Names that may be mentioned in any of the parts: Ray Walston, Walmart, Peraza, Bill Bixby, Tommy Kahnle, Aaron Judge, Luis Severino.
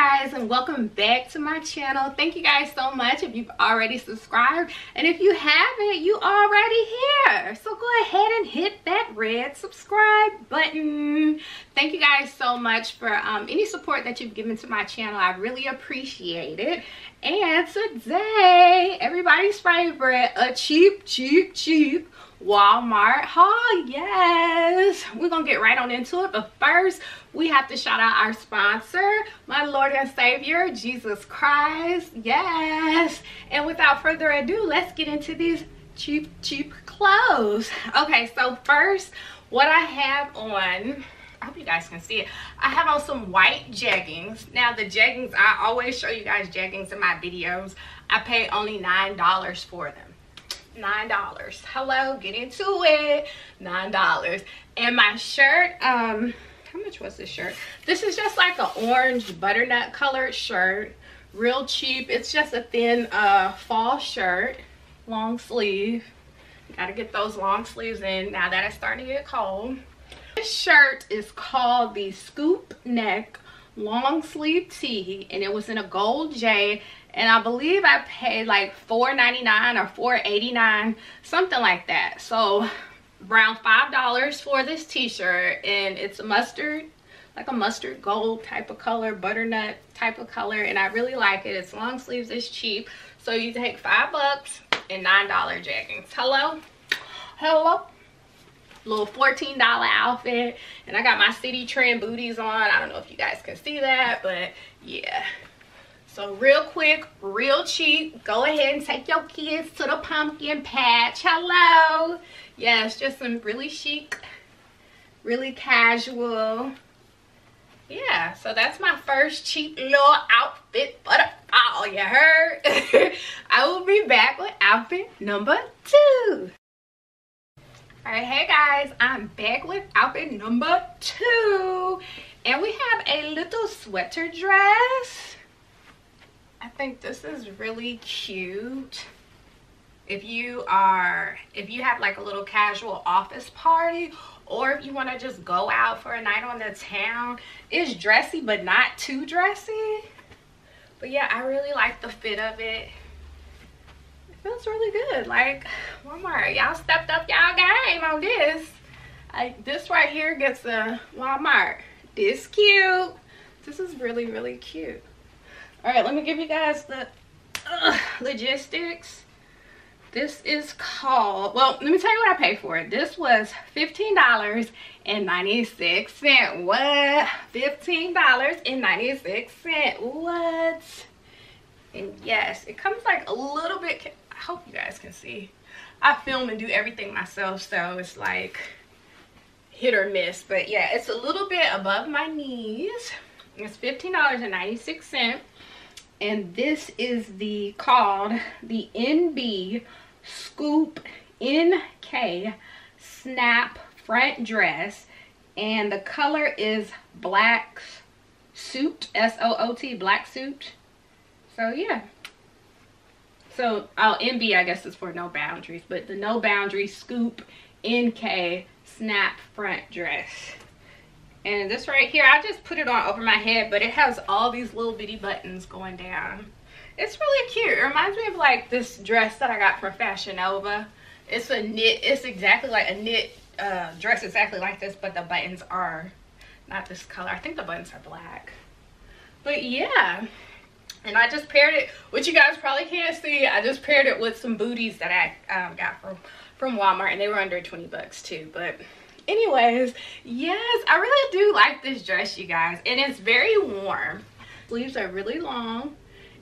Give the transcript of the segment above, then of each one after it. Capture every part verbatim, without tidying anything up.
guys, and welcome back to my channel. Thank you guys so much if you've already subscribed, and if you haven't, you already here, so go ahead and hit that red subscribe button. Thank you guys so much for um any support that you've given to my channel. I really appreciate it. And today, everybody's favorite, a cheap cheap cheap Walmart haul. Yes, we're gonna get right on into it, but first we have to shout out our sponsor, my Lord and Savior Jesus Christ. Yes, and without further ado, let's get into these cheap cheap clothes. Okay, so first what I have on, I hope you guys can see it, I have on some white jeggings. Now the jeggings, I always show you guys jeggings in my videos. I pay only nine dollars for them. Nine dollars, hello, get into it. Nine dollars. And my shirt, um how much was this shirt? This is just like an orange butternut colored shirt, real cheap. It's just a thin uh fall shirt, long sleeve. Gotta get those long sleeves in now that it's starting to get cold. This shirt is called the Scoop Neck Long Sleeve Tee, and it was in a gold jade, and I believe I paid like four ninety-nine or four eighty-nine, something like that. So around five dollars for this t-shirt, and it's a mustard, like a mustard gold type of color, butternut type of color, and I really like it. It's long sleeves, it's cheap, so you take five bucks and nine dollar jeggings. Hello, hello. Little fourteen dollar outfit, and I got my City Trend booties on. I don't know if you guys can see that, but yeah. So real quick, real cheap, go ahead and take your kids to the pumpkin patch. Hello. Yes, yeah, just some really chic, really casual. Yeah, so that's my first cheap little outfit for the fall, you heard? I will be back with outfit number two. All right, hey guys, I'm back with outfit number two, and we have a little sweater dress. I think this is really cute. If you are, if you have like a little casual office party, or if you want to just go out for a night on the town, it's dressy but not too dressy. But yeah, I really like the fit of it. Feels really good. Like Walmart, y'all stepped up y'all game on this. Like this right here gets a Walmart. This cute. This is really really cute. All right, let me give you guys the uh, logistics. This is called, well, let me tell you what I paid for it. This was fifteen ninety-six. What? fifteen ninety-six. What? And yes, it comes like a little bit, I hope you guys can see, I film and do everything myself, so it's like hit or miss, but yeah, it's a little bit above my knees. It's fifteen ninety-six, and this is the called the N B Scoop N K Snap Front Dress, and the color is black suit, S O O T, black suit. So yeah, so oh, N B I guess is for no boundaries, but the no boundaries Scoop N K Snap Front Dress. And this right here, I just put it on over my head, but it has all these little bitty buttons going down. It's really cute. It reminds me of like this dress that I got from Fashion Nova. It's a knit, it's exactly like a knit uh, dress, exactly like this, but the buttons are not this color. I think the buttons are black, but yeah. And I just paired it, which you guys probably can't see, I just paired it with some booties that I um, got from, from Walmart, and they were under twenty bucks too. But anyways, yes, I really do like this dress, you guys. And it's very warm. Sleeves are really long,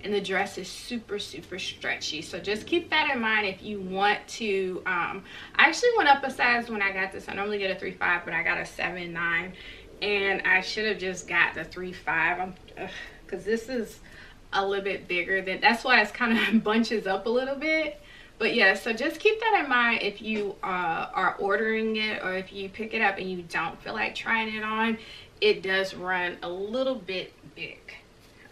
and the dress is super, super stretchy. So just keep that in mind if you want to. Um, I actually went up a size when I got this. I normally get a three five, but I got a seven nine. And I should have just got the three five, because this is a little bit bigger than, that's why it's kind of bunches up a little bit. But yeah, so just keep that in mind if you uh, are ordering it, or if you pick it up and you don't feel like trying it on, it does run a little bit big.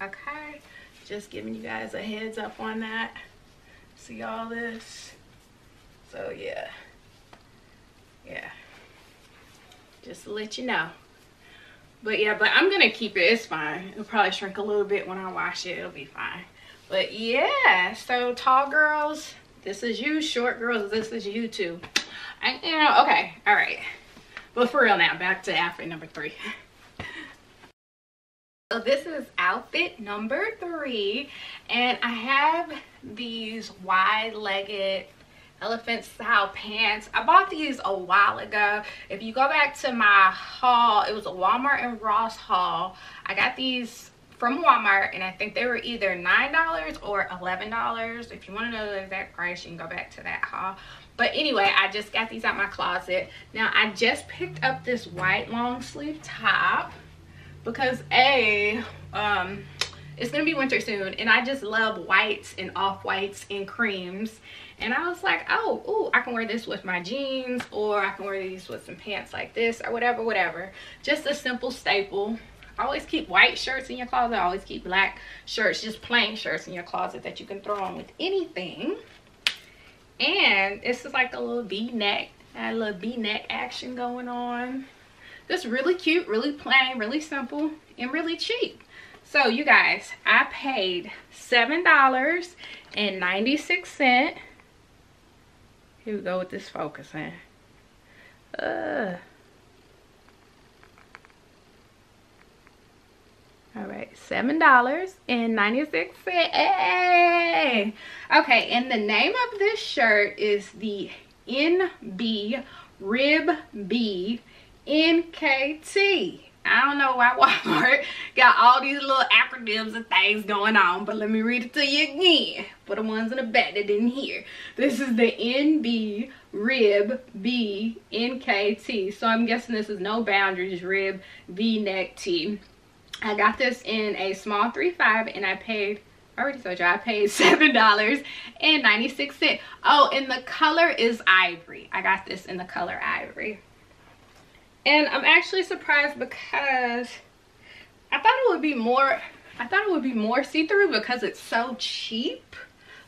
Okay, just giving you guys a heads up on that. See all this? So yeah, yeah, just to let you know. But yeah, but I'm gonna keep it. It's fine. It'll probably shrink a little bit when I wash it. It'll be fine. But yeah, so tall girls, this is you. Short girls, this is you too. I, you know, okay, all right. But for real now, back to outfit number three. So this is outfit number three, and I have these wide-legged elephant style pants. I bought these a while ago. If you go back to my haul, it was a Walmart and Ross haul. I got these from Walmart, and I think they were either nine dollars or eleven dollars. If you want to know the exact price, you can go back to that haul. But anyway, I just got these out my closet. Now, I just picked up this white long sleeve top because A, um, it's gonna be winter soon, and I just love whites and off-whites and creams. And I was like, oh, ooh, I can wear this with my jeans, or I can wear these with some pants like this, or whatever, whatever. Just a simple staple. Always keep white shirts in your closet. Always keep black shirts, just plain shirts in your closet that you can throw on with anything. And this is like a little V-neck, a little V-neck action going on. Just really cute, really plain, really simple, and really cheap. So you guys, I paid seven dollars and ninety-six cents. Here we go with this focusing. Uh. All right, seven dollars and ninety-six cents. Hey! Okay, and the name of this shirt is the N B Rib B N K T. I don't know why Walmart got all these little acronyms and things going on, but let me read it to you again for the ones in the back that didn't hear. This is the N B Rib B N K T. So I'm guessing this is no boundaries, rib V-neck T. I got this in a small three five, and I paid, I already told you, I paid seven dollars and ninety-six cents. Oh, and the color is ivory. I got this in the color ivory. And I'm actually surprised because I thought it would be more, I thought it would be more see-through because it's so cheap.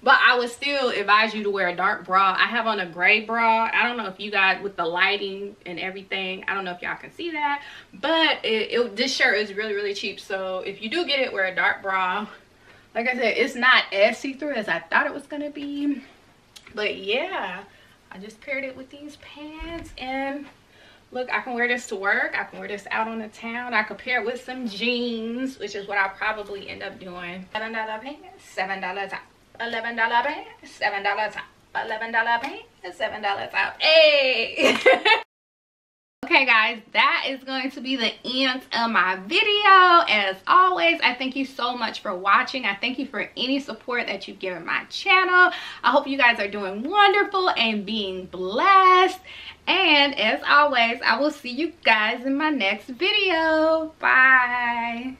But I would still advise you to wear a dark bra. I have on a gray bra. I don't know if you guys, with the lighting and everything, I don't know if y'all can see that. But it, it, this shirt is really, really cheap. So if you do get it, wear a dark bra. Like I said, it's not as see-through as I thought it was going to be. But yeah, I just paired it with these pants. And look, I can wear this to work. I can wear this out on the town. I could pair it with some jeans, which is what I'll probably end up doing. seven dollar pants, seven dollar top. eleven dollar pants, seven dollar top. eleven dollar pants, seven dollar top. Hey! Okay, guys, that is going to be the end of my video. As always, I thank you so much for watching. I thank you for any support that you've given my channel. I hope you guys are doing wonderful and being blessed. And as always, I will see you guys in my next video. Bye!